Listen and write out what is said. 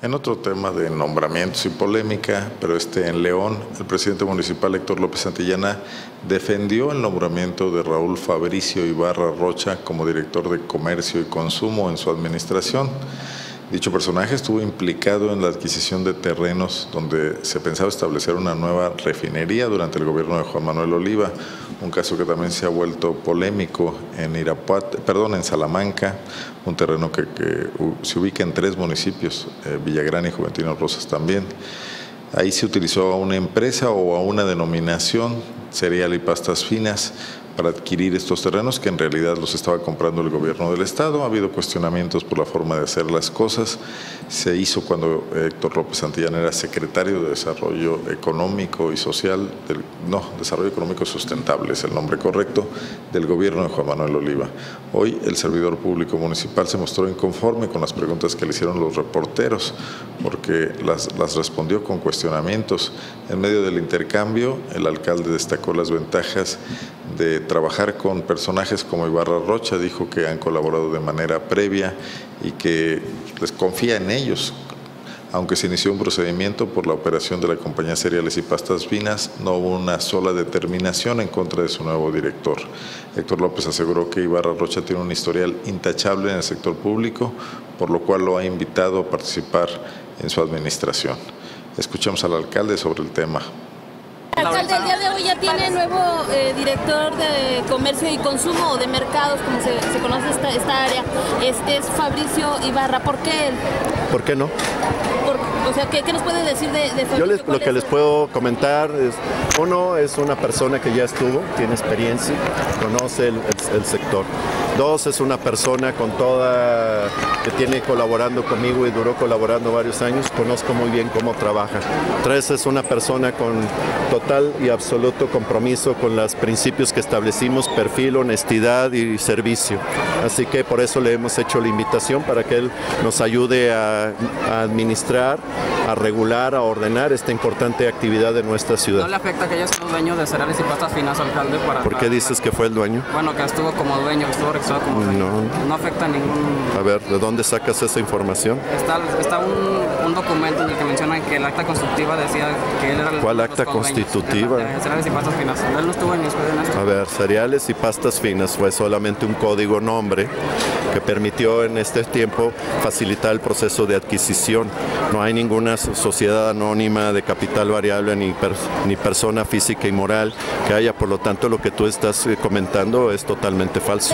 En otro tema de nombramientos y polémica, pero en León, el presidente municipal Héctor López Santillana defendió el nombramiento de Raúl Fabricio Ibarra Rocha como director de Comercio y Consumo en su administración. Dicho personaje estuvo implicado en la adquisición de terrenos donde se pensaba establecer una nueva refinería durante el gobierno de Juan Manuel Oliva, un caso que también se ha vuelto polémico en Salamanca, un terreno que se ubica en 3 municipios, Villagrán y Juventino Rosas también. Ahí se utilizó a una empresa o a una denominación, Cereal y Pastas Finas, para adquirir estos terrenos que en realidad los estaba comprando el gobierno del estado. Ha habido cuestionamientos por la forma de hacer las cosas. Se hizo cuando Héctor López Santillana era secretario de Desarrollo Económico y Social, Desarrollo Económico Sustentable es el nombre correcto, del gobierno de Juan Manuel Oliva. Hoy el servidor público municipal se mostró inconforme con las preguntas que le hicieron los reporteros, porque las respondió con cuestionamientos. En medio del intercambio, el alcalde destacó las ventajas de trabajar con personajes como Ibarra Rocha, dijo que han colaborado de manera previa y que les confía en ellos. Aunque se inició un procedimiento por la operación de la compañía Cereales y Pastas Finas, no hubo una sola determinación en contra de su nuevo director. Héctor López aseguró que Ibarra Rocha tiene un historial intachable en el sector público, por lo cual lo ha invitado a participar en su administración. Escuchamos al alcalde sobre el tema. Alcalde, el día de hoy ya tiene nuevo director de Comercio y Consumo, o de Mercados, como se conoce esta área. Este es Fabricio Ibarra. ¿Por qué él? ¿Por qué no? ¿Qué nos puede decir de Fabricio? Lo que les puedo comentar es, uno, es una persona que ya estuvo, tiene experiencia, conoce el sector. Dos, es una persona que tiene colaborando conmigo y duró colaborando varios años, conozco muy bien cómo trabaja. Tres, es una persona con total y absoluto compromiso con los principios que establecimos, perfil, honestidad y servicio. Así que por eso le hemos hecho la invitación para que él nos ayude a administrar, a regular, a ordenar esta importante actividad de nuestra ciudad. ¿No le afecta que haya sido dueño de Cereales y Pastas Finas, alcalde? ¿Por qué dices que fue el dueño? Bueno, que estuvo como dueño, estuvo como dueño. No afecta a ningún... A ver, ¿de dónde sacas esa información? Está un documento en el que mencionan que el acta constitutiva decía que él era el... ¿Cuál acta constitutiva? De Cereales y Pastas Finas. Él no estuvo en esto. A ver, Cereales y Pastas Finas fue solamente un código nombre que permitió en este tiempo facilitar el proceso de adquisición. No hay ninguna sociedad anónima de capital variable ni persona física y moral que haya, por lo tanto lo que tú estás comentando es totalmente falso.